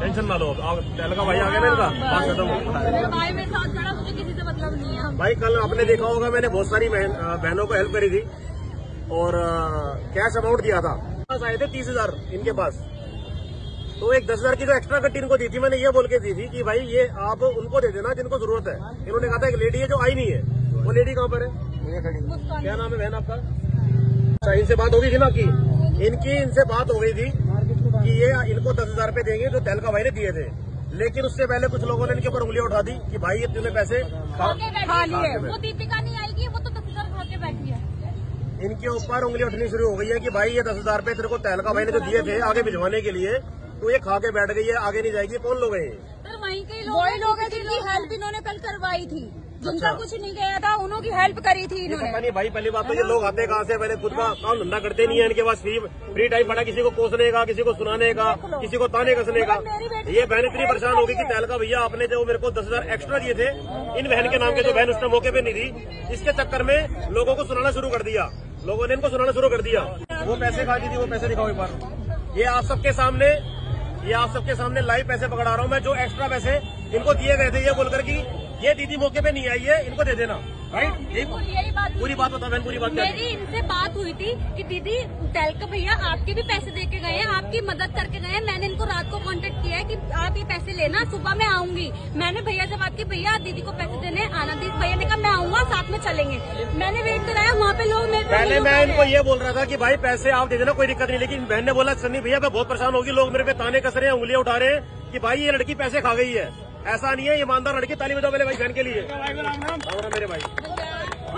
Tension ना लो, तेहलका भाई आ गया ना, इनका बात खत्म हो गया। भाई मेरे साथ खड़ा, मुझे किसी से मतलब नहीं है। भाई कल आपने देखा होगा मैंने बहुत सारी बहनों को हेल्प करी थी और कैश अमाउंट दिया था, आए थे 30,000 इनके पास, तो एक 10,000 की जो एक्स्ट्रा कट इनको दी थी मैंने ये बोल के दी थी कि भाई ये आप उनको दे देना जिनको जरूरत है। इन्होंने कहा था एक लेडी है जो आई नहीं है, वो लेडी कहाँ पर है, क्या नाम है बहन आपका? अच्छा, इनसे बात होगी थी ना कि इनकी इनसे बात हो गई थी कि ये इनको 10,000 रूपये देंगे जो तेहलका भाई ने दिए थे, लेकिन उससे पहले कुछ लोगों ने इनके ऊपर उंगलियां उठा दी कि भाई ये तुमने पैसे खा लिए। वो दीपिका नहीं आएगी, वो तो 10,000 खा के बैठी है। इनके ऊपर उंगलियां उठनी शुरू हो गई है कि भाई ये 10,000 रूपये तेरे को तेहलका भाई ने जो दिए थे आगे भिजवाने के लिए, तो ये खा के बैठ गई है, आगे नहीं जाएगी। कौन लोग हैं? वहीं के लोग हैं जिनकी हेल्प इन्होंने कल करवाई थी, जिनका कुछ नहीं गया था, उन्होंने हेल्प करी थी इन्होंने। भाई पहली बात तो ये लोग आते कहाँ से, पहले खुद का काम धंधा करते नहीं है, इनके पास फ्री टाइम पड़ा किसी को कोसने का, किसी को सुनाने का, किसी को ताने कसने का। ये बहन इतनी परेशान होगी कि तेहलका भैया आपने जो मेरे को 10,000 एक्स्ट्रा दिए थे इन बहन के नाम के, जो बहन उसने मौके पे नहीं थी, इसके चक्कर में लोगों को सुनाना शुरू कर दिया, लोगों ने इनको सुनाना शुरू कर दिया। वो पैसे खा दी थी, वो पैसे दिखाओ एक बार, ये आप सबके सामने लाइव पैसे पकड़ा रहा हूँ मैं, जो एक्स्ट्रा पैसे इनको दिए गए थे ये बोलकर की ये दीदी मौके पे नहीं आई है, इनको दे देना। राइट, यही बात, पूरी बात बता बहन, पूरी बात। मेरी इनसे बात हुई थी कि दीदी तेहलका भैया आपके भी पैसे दे के गए हैं, आपकी मदद करके गए हैं। मैंने इनको रात को कांटेक्ट किया है कि आप ये पैसे लेना, सुबह मैं आऊंगी। मैंने भैया से बात की, भैया दीदी को पैसे देने आना। दीदी भैया ने कहा मैं आऊंगा, साथ में चलेंगे। मैंने वेट कराया, वहाँ पे लोग मेरे पहले, मैं इनको ये बोल रहा था कि भाई पैसे आप दे देना, कोई दिक्कत नहीं, लेकिन बहन ने बोला सन्नी भैया मैं बहुत परेशान होगी, लोग मेरे पे ताने कस रहे हैं, उंगलियां उठा रहे हैं कि भाई ये लड़की पैसे खा गई है। ऐसा नहीं है, ईमानदार लड़की, ताली बजाओ मेरे भाई बहन के लिए। और मेरे भाई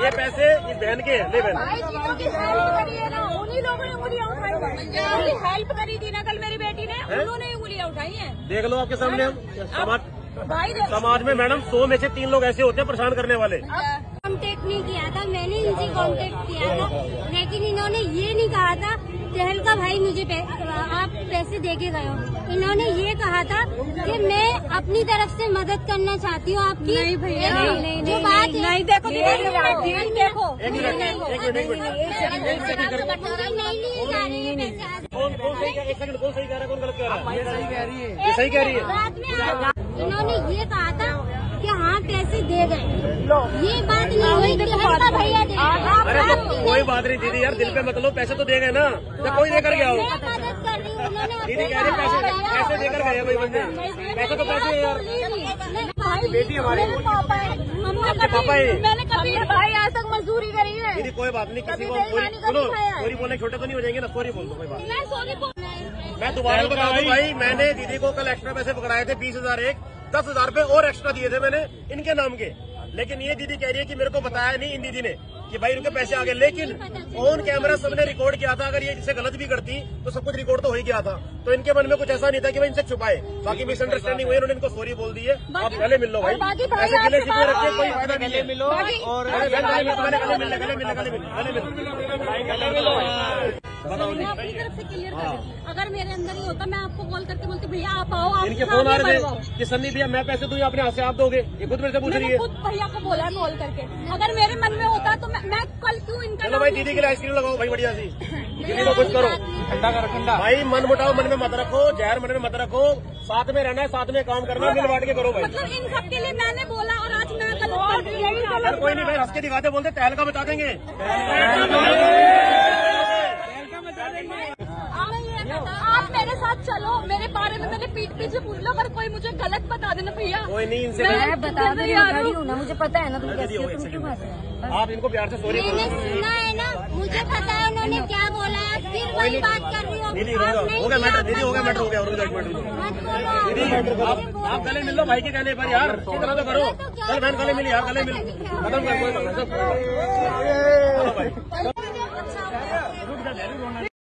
ये पैसे इस बहन के हैं, ले बहन हेल्प करी थी ना कल मेरी बेटी ने, उन्होंने उंगलियां उठाई हैं। देख लो आपके सामने समाज में मैडम 100 में से 3 लोग ऐसे होते हैं परेशान करने वाले। कॉन्टेक्ट नहीं किया था मैंने, इनसे कॉन्टेक्ट किया था, लेकिन इन्होंने ये नहीं कहा था तेहलका भाई मुझे आप पैसे दे के गए हो। इन्होंने ये कहा था कि मैं अपनी तरफ से मदद करना चाहती हूँ आपकी। नहीं भैया, जो बात नहीं, देखो देखो नहीं, रात में इन्होंने ये कहा था कि हाँ पैसे दे गए, ये बात नहीं हुई तेहलका भैया दे। अरे कोई बात नहीं दीदी यार, दिल पे मत लो, पैसे तो दे गए ना, तो कोई देकर गया हो। दीदी कह रही पैसे देकर गए भाई बंदे, पैसे तो पैसे यार। बेटी हमारे पापा है, मैंने कभी भाई आज तक मजदूरी करी है। दीदी कोई बात नहीं, किसी को सॉरी बोलने छोटे तो नहीं हो जाएंगे ना, सॉरी बोल दो कोई बात। मैं दोबारा बता दूं भाई, मैंने दीदी को कल एक्स्ट्रा पैसे पकड़ाए थे 20,000, एक 10,000 रूपये और एक्स्ट्रा दिए थे मैंने इनके नाम के, लेकिन ये दीदी कह रही है कि मेरे को बताया नहीं इन दीदी ने कि भाई उनके पैसे आ गए, लेकिन ऑन कैमरा सबने रिकॉर्ड किया था। अगर ये इनसे गलत भी करती तो सब कुछ रिकॉर्ड तो हो ही गया था, तो इनके मन में कुछ ऐसा नहीं था कि भाई इनसे छुपाए। बाकी मिसअंडरस्टैंडिंग हुई, उन्होंने इनको सॉरी बोल दी है। आप गले मिल लो भाई, ऐसे गले सीधे रखिए, कोई फायदा नहीं है। गले मिलो बताओ मैं अपनी तरफ से क्लियर कर, अगर मेरे अंदर ही होता मैं आपको कॉल करके बोलती भैया आप आओ। इनके फोन आ रहे थे कि सन्नी भैया मैं पैसे दूंगी, अपने हाथ से आप दोगे, ये खुद मेरे से पूछ रही है। खुद भैया को बोला है कॉल करके, अगर मेरे मन में होता तो मैं कल क्यों इनका। चलो भाई दीदी के लिए आइसक्रीम लगाओ भाई, बढ़िया सी दीदी को खुश करो, ठंडा करो, ठंडा। भाई मन मुटाओ मन में मत रखो, जहर मन में मत रखो, साथ में रहना है, साथ में काम करना है, मिल बांट के करो भाई। मतलब इन सबके लिए मैंने बोला और आज मैं कल कोई नहीं भाई, हंस के दिखाते बोलते तेहलका बता देंगे। आप मेरे साथ चलो, मेरे बारे में मेरे पीठ पीछे पूछ लो, पर कोई मुझे गलत बता देना भैया। कोई नहीं, इनसे मैं बता दे रही हूँ ना, मुझे पता है ना तुम कैसी हो, तुम क्यों हंस रहे हो। आप इनको प्यार से सॉरी बोलो। मैंने सुना है ना, मुझे पता है उन्होंने क्या बोला है, फिर वही बात कर रही हो। दीदी हो गया मैटर और दीदी आप गले मिल लो भाई के कहने पर यार, इतना तो करो। चल बहन गले मिली यार, गले मिली खत्म कर।